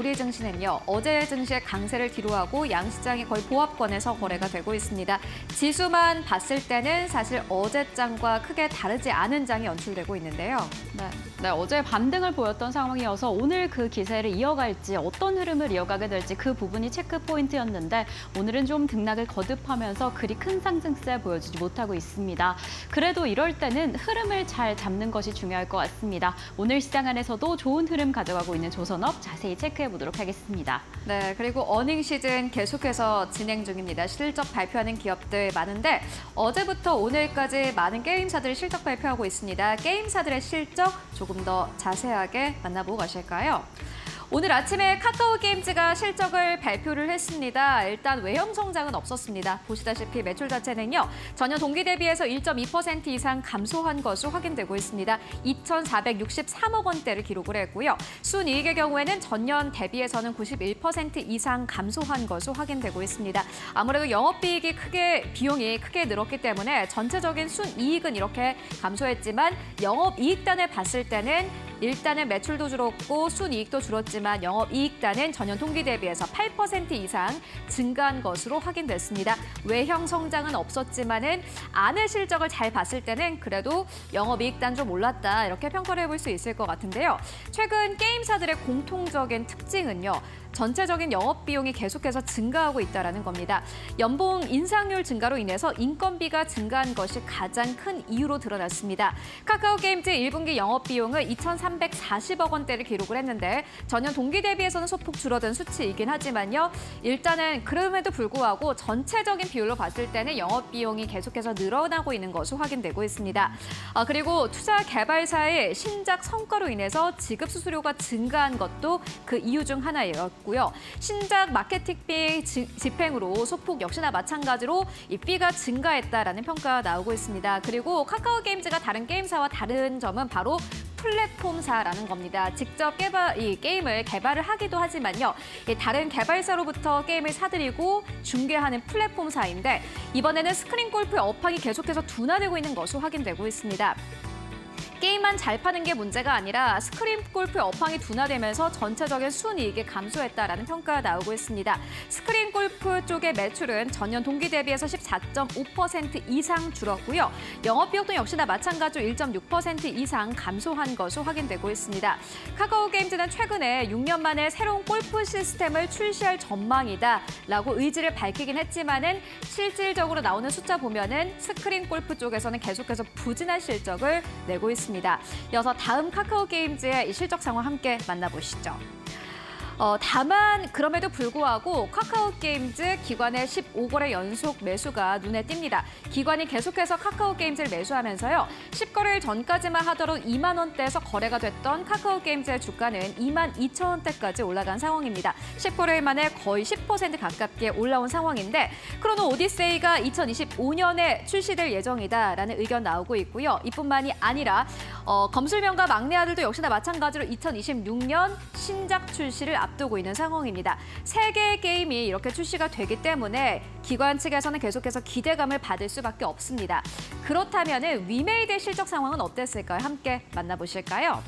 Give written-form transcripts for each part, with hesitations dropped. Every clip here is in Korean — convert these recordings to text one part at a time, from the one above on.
우리 증시는요, 어제 증시의 강세를 뒤로하고 양시장이 거의 보합권에서 거래가 되고 있습니다. 지수만 봤을 때는 사실 어제 장과 크게 다르지 않은 장이 연출되고 있는데요. 네, 어제 반등을 보였던 상황이어서 오늘 그 기세를 이어갈지 어떤 흐름을 이어가게 될지 그 부분이 체크 포인트였는데 오늘은 좀 등락을 거듭하면서 그리 큰 상승세 보여주지 못하고 있습니다. 그래도 이럴 때는 흐름을 잘 잡는 것이 중요할 것 같습니다. 오늘 시장 안에서도 좋은 흐름 가져가고 있는 조선업 자세히 체크해보도록 하겠습니다. 네, 그리고 어닝 시즌 계속해서 진행 중입니다. 실적 발표하는 기업들 많은데 어제부터 오늘까지 많은 게임사들이 실적 발표하고 있습니다. 게임사들의 실적 조금 더 자세하게 만나보고 가실까요? 오늘 아침에 카카오게임즈가 실적을 발표를 했습니다. 일단 외형 성장은 없었습니다. 보시다시피 매출 자체는요, 전년 동기 대비해서 1.2% 이상 감소한 것으로 확인되고 있습니다. 2,463억 원대를 기록을 했고요. 순이익의 경우에는 전년 대비해서는 91% 이상 감소한 것으로 확인되고 있습니다. 아무래도 영업비익이 비용이 크게 늘었기 때문에 전체적인 순이익은 이렇게 감소했지만 영업이익단을 봤을 때는 일단은 매출도 줄었고 순이익도 줄었지만 영업이익단은 전년 동기 대비해서 8% 이상 증가한 것으로 확인됐습니다. 외형 성장은 없었지만은 안의 실적을 잘 봤을 때는 그래도 영업이익단 좀 올랐다 이렇게 평가를 해볼 수 있을 것 같은데요. 최근 게임사들의 공통적인 특징은요, 전체적인 영업비용이 계속해서 증가하고 있다는 겁니다. 연봉 인상률 증가로 인해서 인건비가 증가한 것이 가장 큰 이유로 드러났습니다. 카카오게임즈 1분기 영업비용은 2,340억 원대를 기록을 했는데 전년 동기 대비해서는 소폭 줄어든 수치이긴 하지만요. 일단은 그럼에도 불구하고 전체적인 비율로 봤을 때는 영업비용이 계속해서 늘어나고 있는 것으로 확인되고 있습니다. 그리고 투자 개발사의 신작 성과로 인해서 지급 수수료가 증가한 것도 그 이유 중 하나예요. 고요. 신작 마케팅비 집행으로 소폭 역시나 마찬가지로 이 비가 증가했다라는 평가가 나오고 있습니다. 그리고 카카오게임즈가 다른 게임사와 다른 점은 바로 플랫폼사라는 겁니다. 직접 게임을 개발을 하기도 하지만요, 다른 개발사로부터 게임을 사들이고 중개하는 플랫폼사인데 이번에는 스크린 골프의 업황이 계속해서 둔화되고 있는 것으로 확인되고 있습니다. 게임만 잘 파는 게 문제가 아니라 스크린 골프의 업황이 둔화되면서 전체적인 순이익이 감소했다라는 평가가 나오고 있습니다. 스크린 골프 쪽의 매출은 전년 동기 대비해서 14.5% 이상 줄었고요. 영업비용도 역시나 마찬가지로 1.6% 이상 감소한 것으로 확인되고 있습니다. 카카오게임즈는 최근에 6년 만에 새로운 골프 시스템을 출시할 전망이다라고 의지를 밝히긴 했지만은 실질적으로 나오는 숫자 보면은 스크린 골프 쪽에서는 계속해서 부진한 실적을 내고 있습니다. 이어서 다음 카카오게임즈의 실적 상황 함께 만나보시죠. 다만 그럼에도 불구하고 카카오게임즈 기관의 15거래 연속 매수가 눈에 띕니다. 기관이 계속해서 카카오게임즈를 매수하면서요, 10거래일 전까지만 하더라도 2만 원대에서 거래가 됐던 카카오게임즈의 주가는 2만 2천 원대까지 올라간 상황입니다. 10거래일 만에 거의 10% 가깝게 올라온 상황인데 크로노 오디세이가 2025년에 출시될 예정이다라는 의견 나오고 있고요. 이뿐만이 아니라 검술명가 막내 아들도 역시나 마찬가지로 2026년 신작 출시를 앞두고 있는 상황입니다. 세 개의 게임이 이렇게 출시가 되기 때문에 기관 측에서는 계속해서 기대감을 받을 수밖에 없습니다. 그렇다면 위메이드의 실적 상황은 어땠을까요? 함께 만나보실까요?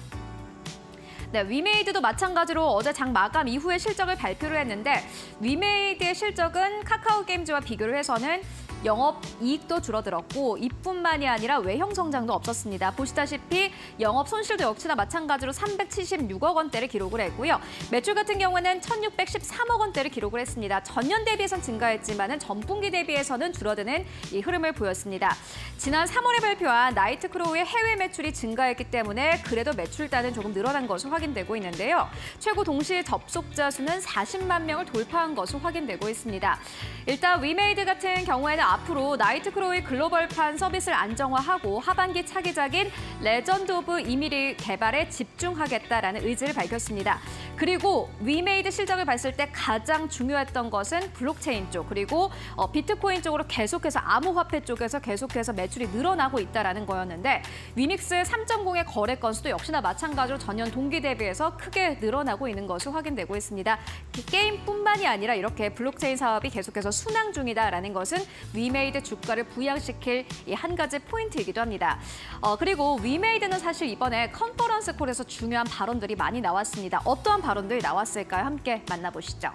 네, 위메이드도 마찬가지로 어제 장 마감 이후에 실적을 발표를 했는데 위메이드의 실적은 카카오게임즈와 비교를 해서는 영업이익도 줄어들었고 이뿐만이 아니라 외형 성장도 없었습니다. 보시다시피 영업 손실도 역시나 마찬가지로 376억 원대를 기록을 했고요. 매출 같은 경우에는 1,613억 원대를 기록을 했습니다. 전년 대비해서는 증가했지만 전분기 대비해서는 줄어드는 이 흐름을 보였습니다. 지난 3월에 발표한 나이트크로우의 해외 매출이 증가했기 때문에 그래도 매출단은 조금 늘어난 것으로 확인되고 있는데요. 최고 동시 접속자 수는 40만 명을 돌파한 것으로 확인되고 있습니다. 일단 위메이드 같은 경우에는 앞으로 나이트크로우의 글로벌판 서비스를 안정화하고 하반기 차기작인 레전드 오브 이미르 개발에 집중하겠다라는 의지를 밝혔습니다. 그리고 위메이드 실적을 봤을 때 가장 중요했던 것은 블록체인 쪽 그리고 비트코인 쪽으로 계속해서 암호화폐 쪽에서 계속해서 매출이 늘어나고 있다는 거였는데 위믹스 3.0의 거래 건수도 역시나 마찬가지로 전년 동기 대비 전년도에 비해서 크게 늘어나고 있는 것이 확인되고 있습니다. 게임뿐만이 아니라 이렇게 블록체인 사업이 계속해서 순항 중이다라는 것은 위메이드 주가를 부양시킬 이 한 가지 포인트이기도 합니다. 그리고 위메이드는 사실 이번에 컨퍼런스 콜에서 중요한 발언들이 많이 나왔습니다. 어떠한 발언들이 나왔을까요? 함께 만나보시죠.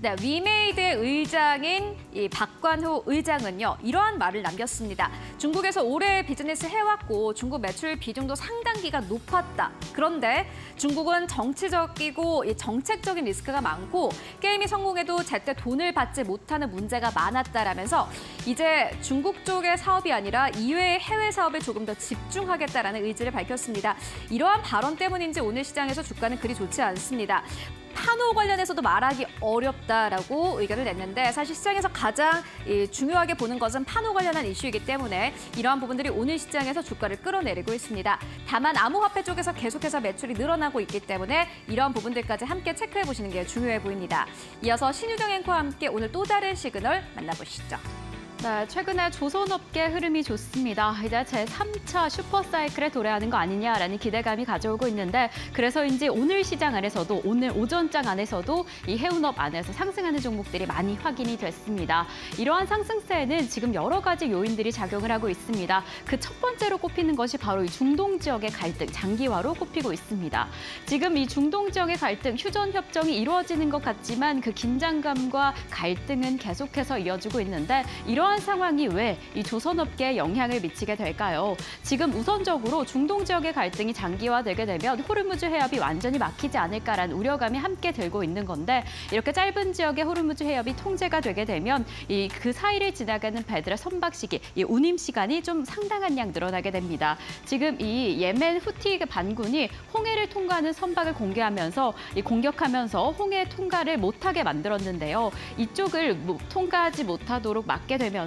네, 위메이드의 의장인 이 박관호 의장은요, 이러한 말을 남겼습니다. 중국에서 오래 비즈니스 해왔고 중국 매출 비중도 상당기간 높았다. 그런데 중국은 정치적이고 이 정책적인 리스크가 많고 게임이 성공해도 제때 돈을 받지 못하는 문제가 많았다라면서 이제 중국 쪽의 사업이 아니라 이외의 해외 사업에 조금 더 집중하겠다라는 의지를 밝혔습니다. 이러한 발언 때문인지 오늘 시장에서 주가는 그리 좋지 않습니다. 판호 관련해서도 말하기 어렵다라고 의견을 냈는데 사실 시장에서 가장 중요하게 보는 것은 판호 관련한 이슈이기 때문에 이러한 부분들이 오늘 시장에서 주가를 끌어내리고 있습니다. 다만 암호화폐 쪽에서 계속해서 매출이 늘어나고 있기 때문에 이러한 부분들까지 함께 체크해보시는 게 중요해 보입니다. 이어서 신유정 앵커와 함께 오늘 또 다른 시그널 만나보시죠. 네, 최근에 조선업계 흐름이 좋습니다. 이제 제3차 슈퍼사이클에 도래하는 거 아니냐라는 기대감이 가져오고 있는데 그래서인지 오늘 시장 안에서도 오늘 오전장 안에서도 이 해운업 안에서 상승하는 종목들이 많이 확인이 됐습니다. 이러한 상승세에는 지금 여러 가지 요인들이 작용을 하고 있습니다. 그 첫 번째로 꼽히는 것이 바로 이 중동 지역의 갈등, 장기화로 꼽히고 있습니다. 지금 이 중동 지역의 갈등, 휴전 협정이 이루어지는 것 같지만 그 긴장감과 갈등은 계속해서 이어지고 있는데 이런 상황이 왜 이 조선업계에 영향을 미치게 될까요? 지금 우선적으로 중동 지역의 갈등이 장기화되게 되면 호르무즈 해협이 완전히 막히지 않을까라는 우려감이 함께 들고 있는 건데 이렇게 짧은 지역의 호르무즈 해협이 통제가 되게 되면 이 그 사이를 지나가는 배들의 선박 시기, 이 운임 시간이 좀 상당한 양 늘어나게 됩니다. 지금 이 예멘 후티 반군이 홍해를 통과하는 선박을 공개하면서 이 공격하면서 홍해 통과를 못하게 만들었는데요. 이쪽을 통과하지 못하도록 막게 되면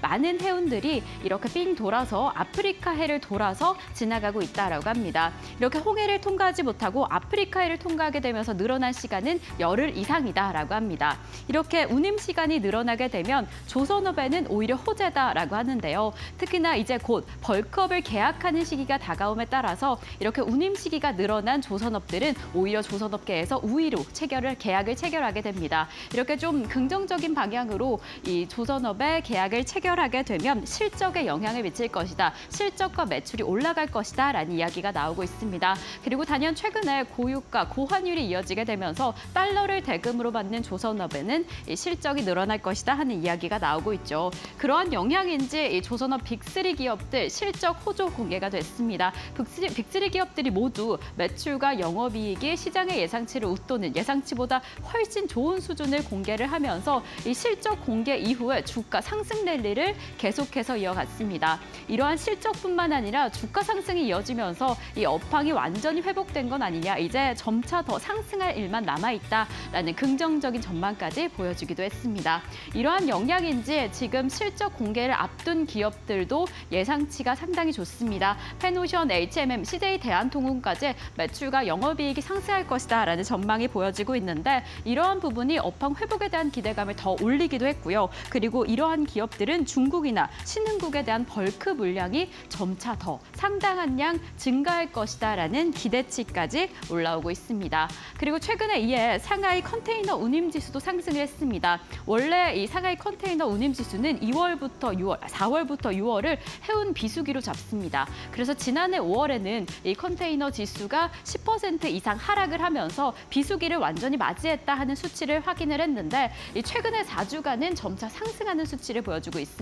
많은 해운들이 이렇게 삥 돌아서 아프리카해를 돌아서 지나가고 있다라고 합니다. 이렇게 홍해를 통과하지 못하고 아프리카해를 통과하게 되면서 늘어난 시간은 열흘 이상이다라고 합니다. 이렇게 운임 시간이 늘어나게 되면 조선업에는 오히려 호재다라고 하는데요. 특히나 이제 곧 벌크업을 계약하는 시기가 다가옴에 따라서 이렇게 운임 시기가 늘어난 조선업들은 오히려 조선업계에서 우위로 계약을 체결하게 됩니다. 이렇게 좀 긍정적인 방향으로 이 조선업의 계약을 체결하게 되면 실적에 영향을 미칠 것이다. 실적과 매출이 올라갈 것이다. 라는 이야기가 나오고 있습니다. 그리고 단연 최근에 고유가, 고환율이 이어지게 되면서 달러를 대금으로 받는 조선업에는 실적이 늘어날 것이다. 하는 이야기가 나오고 있죠. 그러한 영향인지 이 조선업 빅3 기업들 실적 호조 공개가 됐습니다. 빅3 기업들이 모두 매출과 영업이익이 시장의 예상치를 웃도는 예상치보다 훨씬 좋은 수준을 공개를 하면서 이 실적 공개 이후에 주가 상승 랠리를 계속해서 이어갔습니다. 이러한 실적뿐만 아니라 주가 상승이 이어지면서 이 업황이 완전히 회복된 건 아니냐, 이제 점차 더 상승할 일만 남아있다라는 긍정적인 전망까지 보여주기도 했습니다. 이러한 영향인지 지금 실적 공개를 앞둔 기업들도 예상치가 상당히 좋습니다. 펜오션, HMM, CJ대한통운까지 매출과 영업이익이 상승할 것이다라는 전망이 보여지고 있는데 이러한 부분이 업황 회복에 대한 기대감을 더 올리기도 했고요. 그리고 이러한 기업들은 중국이나 신흥국에 대한 벌크 물량이 점차 더 상당한 양 증가할 것이다라는 기대치까지 올라오고 있습니다. 그리고 최근에 이에 상하이 컨테이너 운임지수도 상승을 했습니다. 원래 이 상하이 컨테이너 운임지수는 4월부터 6월을 해운 비수기로 잡습니다. 그래서 지난해 5월에는 이 컨테이너 지수가 10% 이상 하락을 하면서 비수기를 완전히 맞이했다 하는 수치를 확인을 했는데 이 최근에 4주간은 점차 상승하는 수치를 보여주고 있습니다.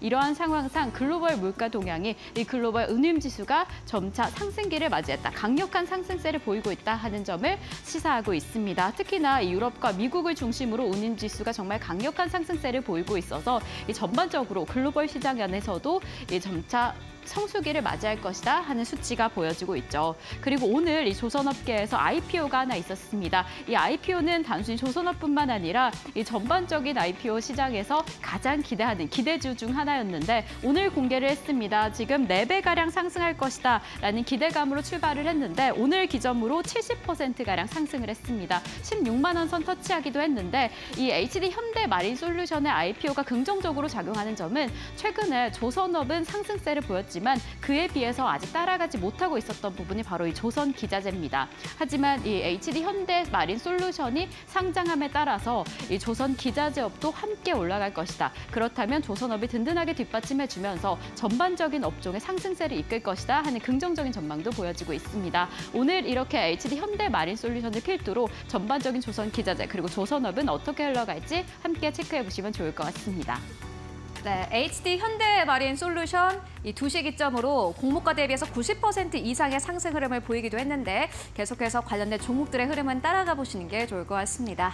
이러한 상황상 글로벌 물가 동향이 이 글로벌 운임지수가 점차 상승기를 맞이했다, 강력한 상승세를 보이고 있다 하는 점을 시사하고 있습니다. 특히나 유럽과 미국을 중심으로 운임지수가 정말 강력한 상승세를 보이고 있어서 이 전반적으로 글로벌 시장 안에서도 이 점차 성수기를 맞이할 것이다 하는 수치가 보여지고 있죠. 그리고 오늘 이 조선업계에서 IPO가 하나 있었습니다. 이 IPO는 단순히 조선업뿐만 아니라 이 전반적인 IPO 시장에서 가장 기대하는 기대주 중 하나였는데 오늘 공개를 했습니다. 지금 4배가량 상승할 것이다 라는 기대감으로 출발을 했는데 오늘 기점으로 70%가량 상승을 했습니다. 16만 원 선 터치하기도 했는데 이 HD 현대마린솔루션의 IPO가 긍정적으로 작용하는 점은 최근에 조선업은 상승세를 보였지만 있었지만 그에 비해서 아직 따라가지 못하고 있었던 부분이 바로 이 조선 기자재입니다. 하지만 이 HD 현대마린솔루션이 상장함에 따라서 이 조선 기자재업도 함께 올라갈 것이다. 그렇다면 조선업이 든든하게 뒷받침해주면서 전반적인 업종의 상승세를 이끌 것이다 하는 긍정적인 전망도 보여지고 있습니다. 오늘 이렇게 HD 현대마린솔루션을 필두로 전반적인 조선 기자재 그리고 조선업은 어떻게 흘러갈지 함께 체크해보시면 좋을 것 같습니다. 네, HD 현대마린솔루션 이 2시 기점으로 공모가 대비해서 90% 이상의 상승 흐름을 보이기도 했는데 계속해서 관련된 종목들의 흐름은 따라가 보시는 게 좋을 것 같습니다.